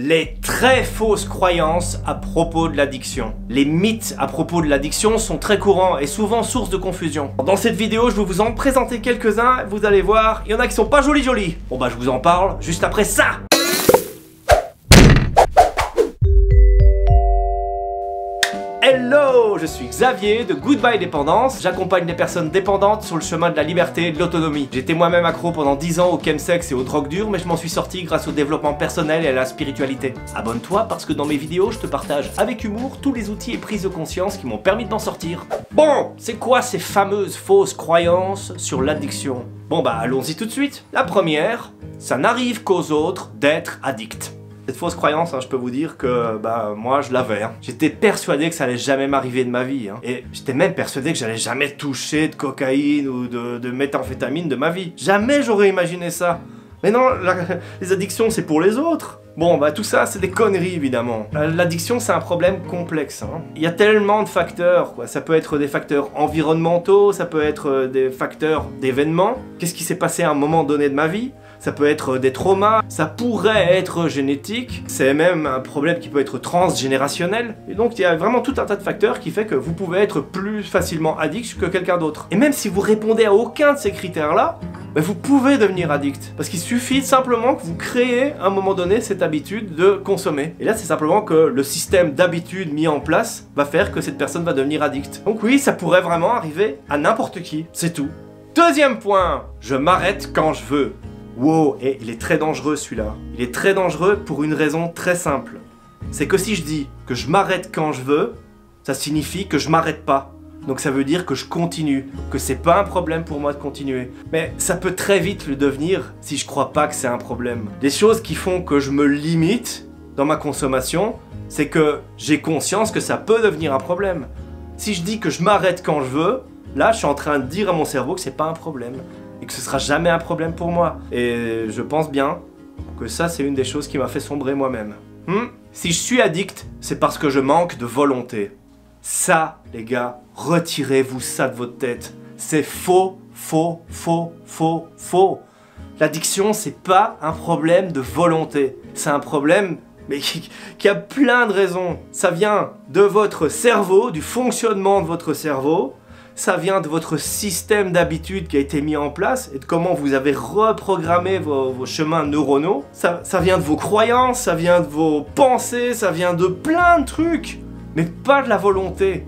les très fausses croyances à propos de l'addiction. Les mythes à propos de l'addiction sont très courants et souvent source de confusion. Dans cette vidéo, je vais vous en présenter quelques-uns, vous allez voir, il y en a qui sont pas jolis. Bon bah je vous en parle juste après ça. Hello, je suis Xavier de Goodbye Dépendance. J'accompagne les personnes dépendantes sur le chemin de la liberté et de l'autonomie. J'étais moi-même accro pendant 10 ans au chemsex et aux drogues dures, mais je m'en suis sorti grâce au développement personnel et à la spiritualité. Abonne-toi parce que dans mes vidéos, je te partage avec humour tous les outils et prises de conscience qui m'ont permis de m'en sortir. Bon, c'est quoi ces fameuses fausses croyances sur l'addiction? Bon bah allons-y tout de suite. La première, ça n'arrive qu'aux autres d'être addict. Cette fausse croyance, hein, je peux vous dire que moi je l'avais. Hein. J'étais persuadé que ça allait jamais m'arriver de ma vie. Hein. Et j'étais même persuadé que j'allais jamais toucher de cocaïne ou de méthamphétamine de ma vie. Jamais j'aurais imaginé ça. Mais non, les addictions c'est pour les autres. Bon bah tout ça c'est des conneries évidemment. L'addiction c'est un problème complexe. Hein. Il y a tellement de facteurs quoi. Ça peut être des facteurs environnementaux, ça peut être des facteurs d'événements. Qu'est-ce qui s'est passé à un moment donné de ma vie? Ça peut être des traumas, ça pourrait être génétique. C'est même un problème qui peut être transgénérationnel. Et donc il y a vraiment tout un tas de facteurs qui fait que vous pouvez être plus facilement addict que quelqu'un d'autre. Et même si vous répondez à aucun de ces critères là, bah vous pouvez devenir addict. Parce qu'il suffit simplement que vous créez à un moment donné cette habitude de consommer. Et là c'est simplement que le système d'habitude mis en place va faire que cette personne va devenir addict. Donc oui, ça pourrait vraiment arriver à n'importe qui, c'est tout. Deuxième point, je m'arrête quand je veux. Wow, et il est très dangereux celui-là. Il est très dangereux pour une raison très simple. C'est que si je dis que je m'arrête quand je veux, ça signifie que je m'arrête pas. Donc ça veut dire que je continue, que c'est pas un problème pour moi de continuer. Mais ça peut très vite le devenir si je crois pas que c'est un problème. Les choses qui font que je me limite dans ma consommation, c'est que j'ai conscience que ça peut devenir un problème. Si je dis que je m'arrête quand je veux, là je suis en train de dire à mon cerveau que c'est pas un problème. Et que ce sera jamais un problème pour moi. Et je pense bien que ça c'est une des choses qui m'a fait sombrer moi-même. Si je suis addict, c'est parce que je manque de volonté. Ça les gars, retirez-vous ça de votre tête. C'est faux, faux, faux, faux, faux. L'addiction c'est pas un problème de volonté. C'est un problème mais qui a plein de raisons. Ça vient de votre cerveau, du fonctionnement de votre cerveau. Ça vient de votre système d'habitude qui a été mis en place et de comment vous avez reprogrammé vos chemins neuronaux. Ça vient de vos croyances, ça vient de vos pensées, ça vient de plein de trucs, mais pas de la volonté.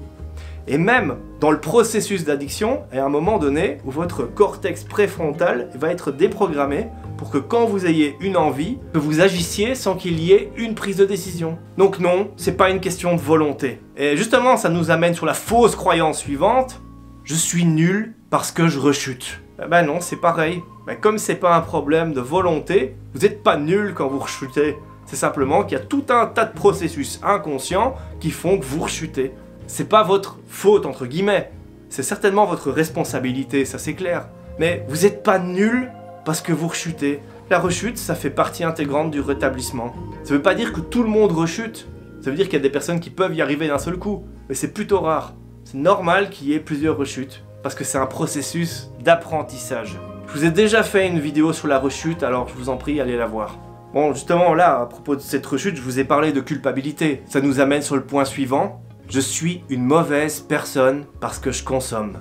Et même dans le processus d'addiction, à un moment donné où votre cortex préfrontal va être déprogrammé pour que quand vous ayez une envie, que vous agissiez sans qu'il y ait une prise de décision. Donc non, c'est pas une question de volonté. Et justement, ça nous amène sur la fausse croyance suivante. Je suis nul parce que je rechute. Ben non, c'est pareil. Ben comme c'est pas un problème de volonté, vous n'êtes pas nul quand vous rechutez. C'est simplement qu'il y a tout un tas de processus inconscients qui font que vous rechutez. C'est pas votre faute entre guillemets. C'est certainement votre responsabilité, ça c'est clair. Mais vous n'êtes pas nul parce que vous rechutez. La rechute, ça fait partie intégrante du rétablissement. Ça veut pas dire que tout le monde rechute. Ça veut dire qu'il y a des personnes qui peuvent y arriver d'un seul coup. Mais c'est plutôt rare. C'est normal qu'il y ait plusieurs rechutes, parce que c'est un processus d'apprentissage. Je vous ai déjà fait une vidéo sur la rechute, alors je vous en prie, allez la voir. Bon, justement, là, à propos de cette rechute, je vous ai parlé de culpabilité. Ça nous amène sur le point suivant. Je suis une mauvaise personne parce que je consomme.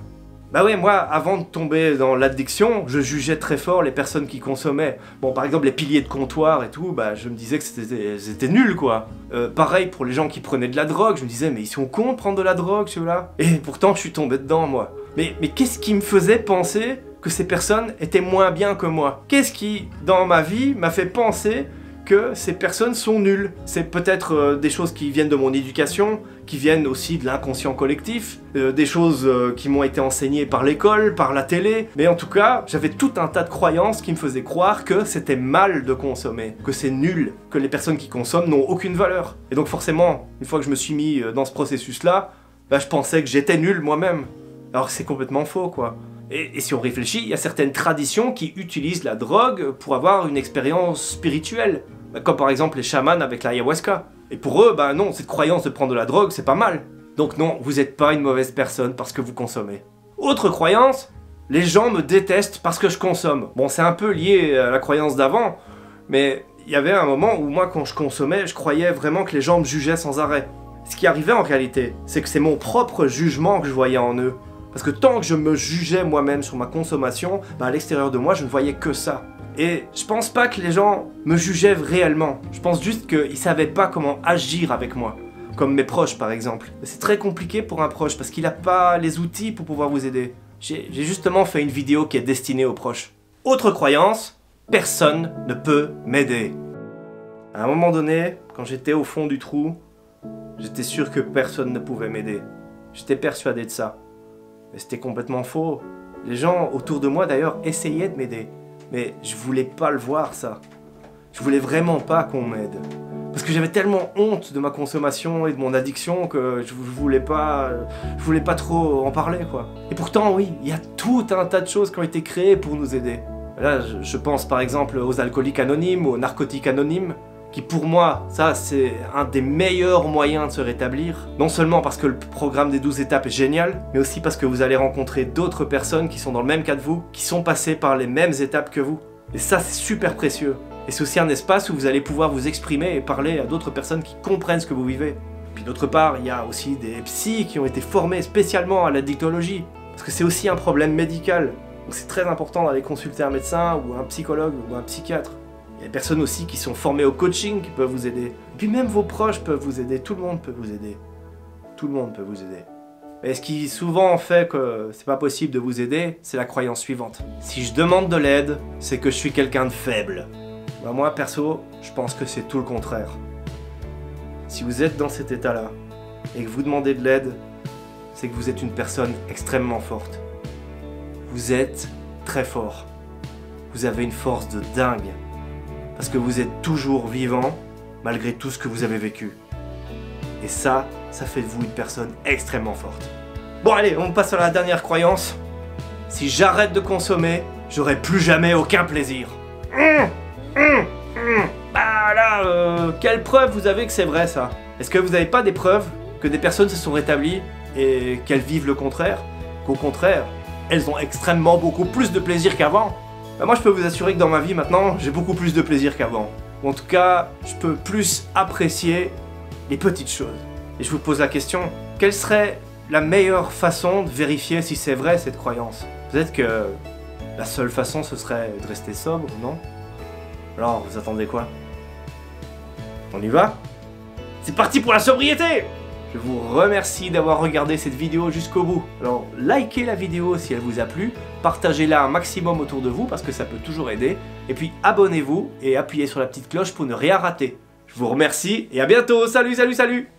Bah ouais, moi, avant de tomber dans l'addiction, je jugeais très fort les personnes qui consommaient. Bon, par exemple, les piliers de comptoir et tout, bah je me disais que c'était nul, quoi. Pareil pour les gens qui prenaient de la drogue, je me disais, mais ils sont cons de prendre de la drogue, ceux-là. Et pourtant, je suis tombé dedans, moi. Mais qu'est-ce qui me faisait penser que ces personnes étaient moins bien que moi? Qu'est-ce qui, dans ma vie, m'a fait penser que ces personnes sont nulles? C'est peut-être des choses qui viennent de mon éducation, qui viennent aussi de l'inconscient collectif, des choses qui m'ont été enseignées par l'école, par la télé, mais en tout cas, j'avais tout un tas de croyances qui me faisaient croire que c'était mal de consommer, que c'est nul, que les personnes qui consomment n'ont aucune valeur. Et donc forcément, une fois que je me suis mis dans ce processus-là, bah, je pensais que j'étais nul moi-même. Alors que c'est complètement faux, quoi. Et si on réfléchit, il y a certaines traditions qui utilisent la drogue pour avoir une expérience spirituelle. Comme par exemple les chamans avec la ayahuasca. Et pour eux, bah non, cette croyance de prendre de la drogue, c'est pas mal. Donc non, vous n'êtes pas une mauvaise personne parce que vous consommez. Autre croyance, les gens me détestent parce que je consomme. Bon, c'est un peu lié à la croyance d'avant, mais... il y avait un moment où moi, quand je consommais, je croyais vraiment que les gens me jugeaient sans arrêt. Ce qui arrivait en réalité, c'est que c'est mon propre jugement que je voyais en eux. Parce que tant que je me jugeais moi-même sur ma consommation, bah à l'extérieur de moi, je ne voyais que ça. Et je pense pas que les gens me jugeaient réellement. Je pense juste qu'ils savaient pas comment agir avec moi. Comme mes proches, par exemple. C'est très compliqué pour un proche parce qu'il a pas les outils pour pouvoir vous aider. J'ai justement fait une vidéo qui est destinée aux proches. Autre croyance, personne ne peut m'aider. À un moment donné, quand j'étais au fond du trou, j'étais sûr que personne ne pouvait m'aider. J'étais persuadé de ça. Mais c'était complètement faux. Les gens autour de moi, d'ailleurs, essayaient de m'aider. Mais je voulais pas le voir, ça. Je voulais vraiment pas qu'on m'aide. Parce que j'avais tellement honte de ma consommation et de mon addiction que je voulais pas trop en parler, quoi. Et pourtant, oui, il y a tout un tas de choses qui ont été créées pour nous aider. Là, je pense par exemple aux Alcooliques Anonymes, aux Narcotiques Anonymes, qui pour moi, ça, c'est un des meilleurs moyens de se rétablir. Non seulement parce que le programme des 12 étapes est génial, mais aussi parce que vous allez rencontrer d'autres personnes qui sont dans le même cas que vous, qui sont passées par les mêmes étapes que vous. Et ça, c'est super précieux. Et c'est aussi un espace où vous allez pouvoir vous exprimer et parler à d'autres personnes qui comprennent ce que vous vivez. Puis d'autre part, il y a aussi des psys qui ont été formés spécialement à l'addictologie, parce que c'est aussi un problème médical. Donc c'est très important d'aller consulter un médecin ou un psychologue ou un psychiatre. Il y a des personnes aussi qui sont formées au coaching qui peuvent vous aider. Et puis même vos proches peuvent vous aider, tout le monde peut vous aider. Tout le monde peut vous aider. Mais ce qui souvent fait que c'est pas possible de vous aider, c'est la croyance suivante. Si je demande de l'aide, c'est que je suis quelqu'un de faible. Bah moi, perso, je pense que c'est tout le contraire. Si vous êtes dans cet état-là, et que vous demandez de l'aide, c'est que vous êtes une personne extrêmement forte. Vous êtes très fort. Vous avez une force de dingue. Parce que vous êtes toujours vivant, malgré tout ce que vous avez vécu. Et ça, ça fait de vous une personne extrêmement forte. Bon allez, on passe à la dernière croyance. Si j'arrête de consommer, j'aurai plus jamais aucun plaisir. Bah là, quelle preuve vous avez que c'est vrai ça? Est-ce que vous n'avez pas des preuves que des personnes se sont rétablies et qu'elles vivent le contraire? Qu'au contraire, elles ont extrêmement beaucoup plus de plaisir qu'avant? Bah moi je peux vous assurer que dans ma vie maintenant, j'ai beaucoup plus de plaisir qu'avant. Ou en tout cas, je peux plus apprécier les petites choses. Et je vous pose la question, quelle serait la meilleure façon de vérifier si c'est vrai cette croyance? Peut-être que la seule façon ce serait de rester sobre, non? Alors, vous attendez quoi? On y va? C'est parti pour la sobriété! Je vous remercie d'avoir regardé cette vidéo jusqu'au bout. Alors, likez la vidéo si elle vous a plu, partagez-la un maximum autour de vous parce que ça peut toujours aider, et puis abonnez-vous et appuyez sur la petite cloche pour ne rien rater. Je vous remercie et à bientôt! Salut, salut, salut!